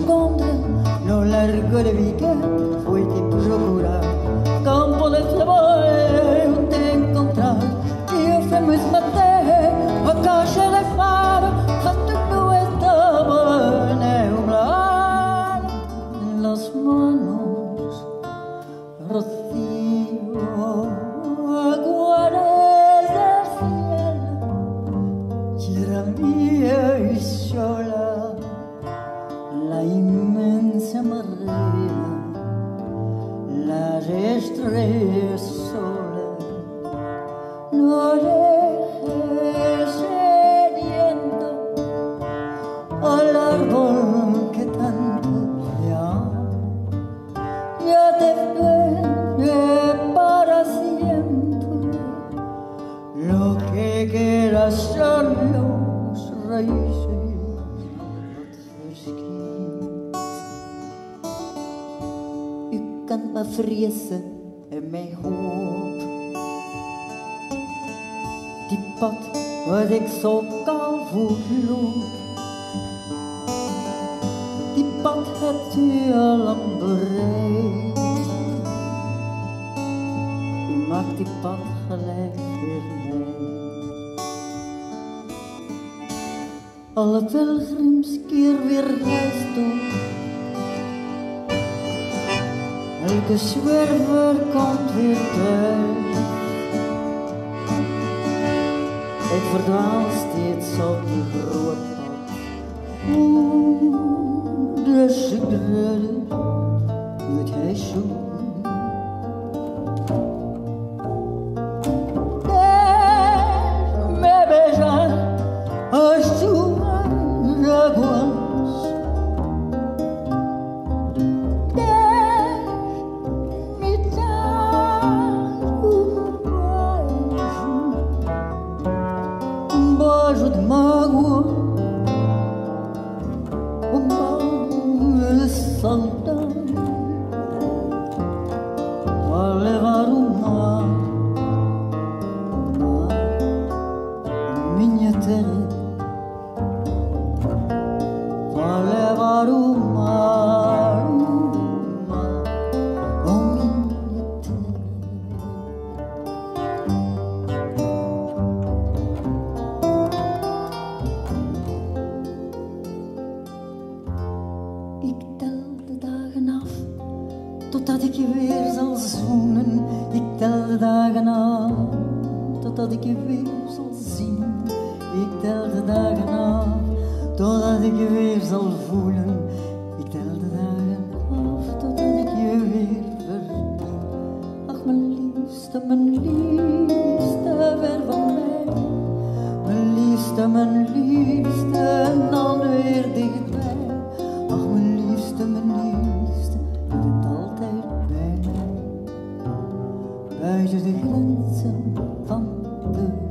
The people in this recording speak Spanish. seconde lo largo de Vica fui te procurar. Campo del sabor eu te encontrar e eu fui me esmater a caixa de faro tanto no estaba neublar las manos rocío aguares del cielo y era mía y sola la inmensa marea, las estrellas solas, no dejes heriendo al árbol que tanto te ama, ya te duele para siempre, lo que quieras son los raíces. Kan maar vrezen in mijn hoop. Die pad waar ik zo kaal voor loop, die pad hebt u al lang bereikt. U maakt die pad gelijk weer mij. Al het pelgrims keer weer huis toe. Elke zwerver komt weer thuis. Ik verdwaal steeds op die grote pad. Dus ik redde uit huis zoek. Buiten de grenzen van de